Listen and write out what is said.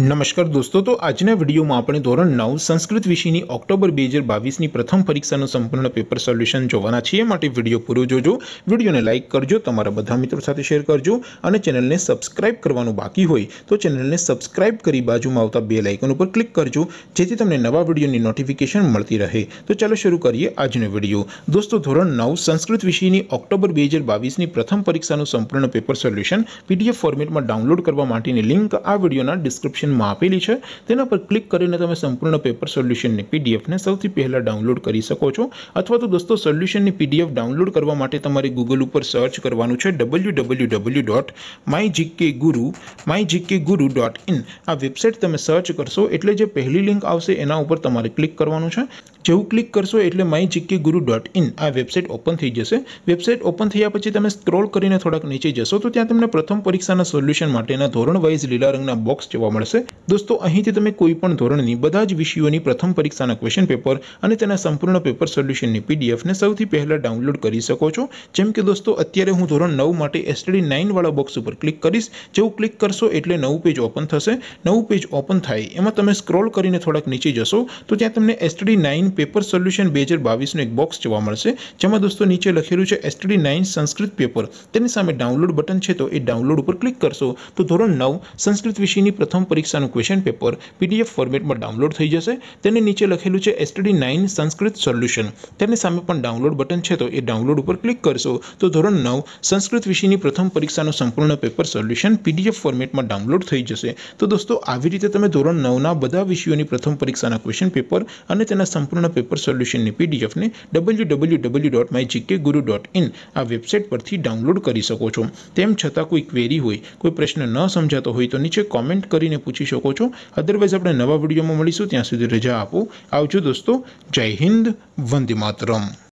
नमस्कार दोस्तों, तो आज वीडियो में आपणे धोरण 9 संस्कृत विषय की ऑक्टोबर 2022 प्रथम परीक्षा संपूर्ण पेपर सोल्यूशन जोवाना छीए। माटे वीडियो पूरो जोजो, वीडियो ने लाइक करजो, तमारा बधा मित्रों साथे शेर करजो और चेनल ने सब्सक्राइब करवानुं बाकी होय तो चेनल ने सब्सक्राइब करी बाजू में आवता बेल आइकन पर क्लिक करजो, जेथी तमने नवा वीडियो की नोटिफिकेशन मळती रहे। तो चलो शुरू करिए आजनो वीडियो। दोस्तों, धोरण 9 संस्कृत विषय की ऑक्टोबर 2022 प्रथम परीक्षा संपूर्ण पेपर सोल्यूशन पीडीएफ फॉर्मेट में डाउनलॉड करवा माटेनी लिंक आ वीडियोना डिस्क्रिप्शन में आपेली है। तेना पर क्लिक करीने तमे संपूर्ण पेपर सोल्यूशन ने पीडीएफ ने सौथी पहला डाउनलॉड करी सको छो। अथवा तो दोस्तों सोल्यूशन ने पीडीएफ डाउनलॉड करवा माटे तमारे गूगल पर सर्च करवानुं छे www.mygkguru.in। आ वेबसाइट तमे सर्च करशो एटले जे पहली लिंक आवशे एना उपर तमारे क्लिक करवानुं छे। जेवुं क्लिक करशो एटले mygkguru.in आ वेबसाइट ओपन थी जैसे। वेबसाइट ओपन थया पछी तमे स्क्रॉल करीने थोड़ा नीचे जशो तो त्यां तमने प्रथम परीक्षाना सोल्यूशन माटेना धोरण वाइज लीला रंगना बॉक्स जोवा मळशे। दोस्तों, अहींथी तमे कोईपण धोरणनी बधा ज विषयोनी प्रथम परीक्षाना क्वेश्चन पेपर अने तेना संपूर्ण पेपर सोल्यूशननी पीडीएफ ने सौथी पहला डाउनलॉड करी सको छो। जेम के दोस्तों अत्यारे हूँ धोरण 9 माटे एसटीडी 9 वाला बॉक्स पर क्लिक करीश। जेवुं क्लिक करशो एटले नवुं पेज ओपन थशे। नवुं पेज ओपन थाय एमां तमे स्क्रॉल करीने थोड़ाक नीचे जशो तो त्यां तमने एसटीडी 9 पेपर सोल्यूशन 2022 नो एक बॉक्स जोवा मळशे, जेमां दोस्तों नीचे लखेलुं छे एसटीडी 9 संस्कृत पेपर, तेनी सामे डाउनलॉड बटन छे तो ए डाउनलॉड पर क्लिक करशो तो धोरण 9 संस्कृत विषयनी प्रथम परीक्षानु क्वेश्चन पेपर पीडीएफ फॉर्मेट में डाउनलॉड थी जैसे। तेने नीचे लखेलू है एसटीडी 9 संस्कृत सोल्यूशन, तेने सामे पण डाउनलॉड बटन है तो ये डाउनलॉड पर क्लिक करशो तो धोरण 9 संस्कृत विषय की प्रथम परीक्षा संपूर्ण पेपर सोल्यूशन पीडीएफ फॉर्मेट में डाउनलॉड थी जैसे। तो दोस्तों आवी रीते तमे धोरण 9 ना बधा विषयों की प्रथम परीक्षा क्वेश्चन पेपर अने तेना संपूर्ण पेपर सोल्यूशन पीडीएफ ने www.mygkguru.in आ वेबसाइट परथी डाउनलॉड करी सको छो। तेम छतां कोई क्वेरी होय, कोई प्रश्न न समजातो होय तो नीचे कॉमेंट करीने पूछी शको छो। अदरवाइज आपणे नवा विडियो में मळीशुं, त्यां सुधी रजा आपो। आवजो दोस्तों, जय हिंद, वंदे मातरम।